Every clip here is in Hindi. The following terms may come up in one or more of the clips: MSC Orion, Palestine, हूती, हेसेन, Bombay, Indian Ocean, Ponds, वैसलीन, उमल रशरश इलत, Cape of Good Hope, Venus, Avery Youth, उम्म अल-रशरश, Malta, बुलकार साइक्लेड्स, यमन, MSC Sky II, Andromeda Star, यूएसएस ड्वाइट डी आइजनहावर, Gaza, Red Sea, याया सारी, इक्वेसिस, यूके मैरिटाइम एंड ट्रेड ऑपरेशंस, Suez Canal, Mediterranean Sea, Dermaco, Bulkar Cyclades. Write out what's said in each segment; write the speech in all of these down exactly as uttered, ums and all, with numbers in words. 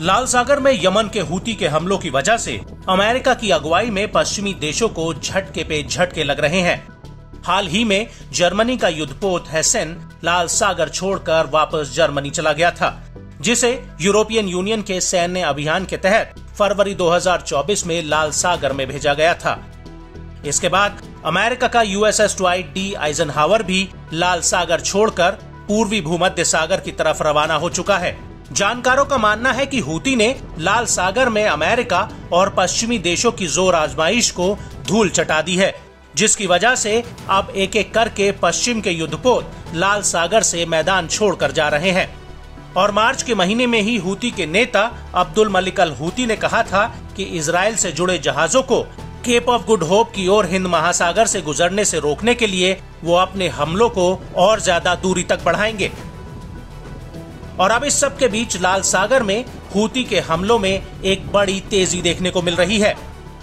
लाल सागर में यमन के हूती के हमलों की वजह से अमेरिका की अगुवाई में पश्चिमी देशों को झटके पे झटके लग रहे हैं। हाल ही में जर्मनी का युद्धपोत हेसेन लाल सागर छोड़कर वापस जर्मनी चला गया था, जिसे यूरोपियन यूनियन के सैन्य अभियान के तहत फरवरी दो हज़ार चौबीस में लाल सागर में भेजा गया था। इसके बाद अमेरिका का यूएसएस ड्वाइट डी आइजनहावर भी लाल सागर छोड़कर पूर्वी भूमध्य सागर की तरफ रवाना हो चुका है। जानकारों का मानना है कि हूती ने लाल सागर में अमेरिका और पश्चिमी देशों की जोर आजमाइश को धूल चटा दी है, जिसकी वजह से अब एक एक करके पश्चिम के युद्धपोत लाल सागर से मैदान छोड़कर जा रहे हैं। और मार्च के महीने में ही हूती के नेता अब्दुल मलिक अल-हूती ने कहा था कि इजराइल से जुड़े जहाजों को केप ऑफ गुड होप की ओर हिंद महासागर से गुजरने से रोकने के लिए वो अपने हमलों को और ज्यादा दूरी तक बढ़ाएंगे। और अब इस सब के बीच लाल सागर में हूती के हमलों में एक बड़ी तेजी देखने को मिल रही है।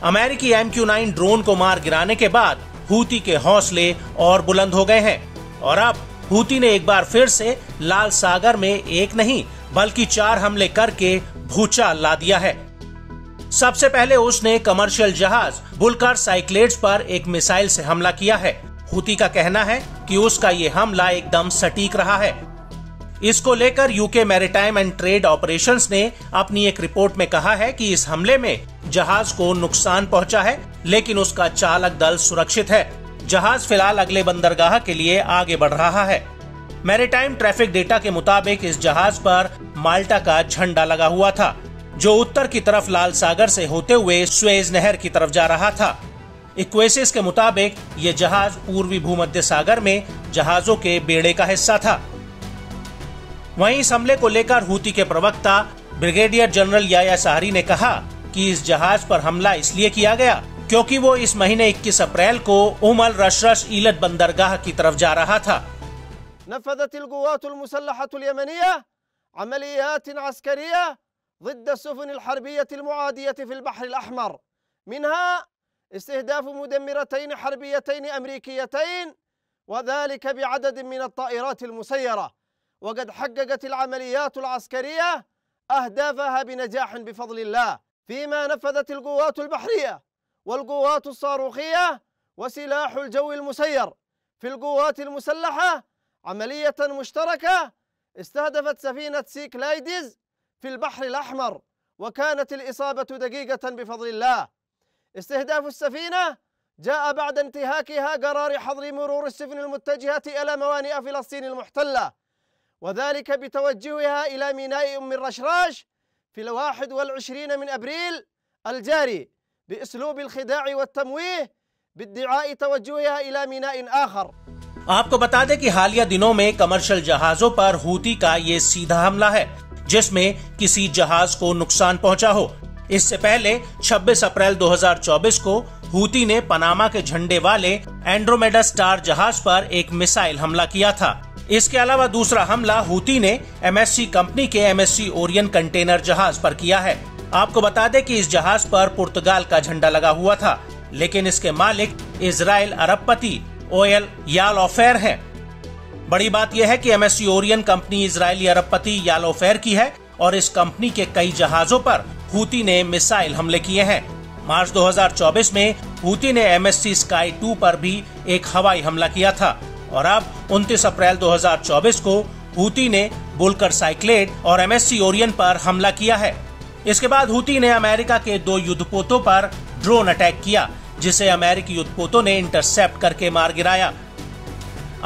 अमेरिकी एम क्यू नाइन ड्रोन को मार गिराने के बाद हूती के हौसले और बुलंद हो गए हैं और अब हूती ने एक बार फिर से लाल सागर में एक नहीं बल्कि चार हमले करके भूचाल ला दिया है। सबसे पहले उसने कमर्शियल जहाज बुलकार साइक्लेड्स पर एक मिसाइल से हमला किया है। हूती का कहना है कि उसका ये हमला एकदम सटीक रहा है। इसको लेकर यूके मैरिटाइम एंड ट्रेड ऑपरेशंस ने अपनी एक रिपोर्ट में कहा है कि इस हमले में जहाज को नुकसान पहुंचा है, लेकिन उसका चालक दल सुरक्षित है। जहाज फिलहाल अगले बंदरगाह के लिए आगे बढ़ रहा है। मैरिटाइम ट्रैफिक डेटा के मुताबिक इस जहाज पर माल्टा का झंडा लगा हुआ था, जो उत्तर की तरफ लाल सागर से होते हुए स्वेज नहर की तरफ जा रहा था। इक्वेसिस के मुताबिक ये जहाज पूर्वी भूमध्य सागर में जहाजों के बेड़े का हिस्सा था। वहीं इस हमले को लेकर हूती के प्रवक्ता ब्रिगेडियर जनरल याया सारी ने कहा कि इस जहाज पर हमला इसलिए किया गया क्योंकि वो इस महीने इक्कीस अप्रैल को उमल रशरश इलत बंदरगाह की तरफ जा रहा था। नफदत القوات المسلحة اليمنية عمليات عسكرية ضد السفن الحربية المعادية في البحر الأحمر منها استهداف مدمرتين حربيتين أمريكيتين وذلك بعدد من الطائرات المسيرة وقد حققت العمليات العسكرية أهدافها بنجاح بفضل الله فيما نفذت القوات البحرية والقوات الصاروخية وسلاح الجو المسير في القوات المسلحة عملية مشتركة استهدفت سفينة سيكلايدز في البحر الأحمر وكانت الإصابة دقيقة بفضل الله استهداف السفينة جاء بعد انتهاكها قرار حظر مرور السفن المتجهة إلى موانئ فلسطين المحتلة وذلك بتوجهها إلى ميناء أم الرشراش في الواحد والعشرين من أبريل الجاري بأسلوب الخداع والتمويه بادعاء توجهها إلى ميناء آخر। आपको बता दें कि हालिया दिनों में कमर्शियल जहाजों पर हूती का ये सीधा हमला है, जिसमें किसी जहाज को नुकसान पहुंचा हो। इससे पहले छब्बीस अप्रैल दो हज़ार चौबीस को हूती ने पनामा के झंडे वाले एंड्रोमेडा स्टार जहाज पर एक मिसाइल हमला किया था। इसके अलावा दूसरा हमला हूती ने एमएससी कंपनी के एमएससी ओरियन कंटेनर जहाज पर किया है। आपको बता दें कि इस जहाज पर पुर्तगाल का झंडा लगा हुआ था, लेकिन इसके मालिक इजराइल अरबपति ओएल यालोफेयर हैं। बड़ी बात यह है कि एमएससी ओरियन कंपनी इजरायली अरबपति यालोफेयर की है और इस कंपनी के कई जहाजों पर हूती ने मिसाइल हमले किए हैं। मार्च दो हज़ार चौबीस में हूती ने एमएससी स्काई टू पर भी एक हवाई हमला किया था और अब उनतीस अप्रैल दो हज़ार चौबीस को हूती ने बुलकर साइक्लेड और एमएससी ओरियन पर हमला किया है। इसके बाद हूती ने अमेरिका के दो युद्धपोतों पर ड्रोन अटैक किया, जिसे अमेरिकी युद्धपोतों ने इंटरसेप्ट करके मार गिराया।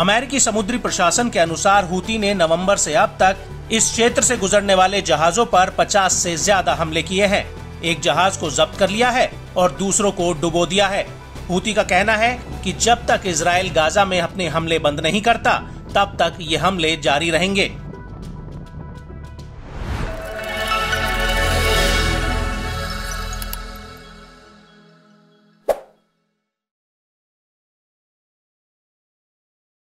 अमेरिकी समुद्री प्रशासन के अनुसार हूती ने नवंबर से अब तक इस क्षेत्र से गुजरने वाले जहाजों पर पचास से ज्यादा हमले किए हैं। एक जहाज को जब्त कर लिया है और दूसरों को डुबो दिया है। हूती का कहना है कि जब तक इजराइल गाजा में अपने हमले बंद नहीं करता, तब तक ये हमले जारी रहेंगे।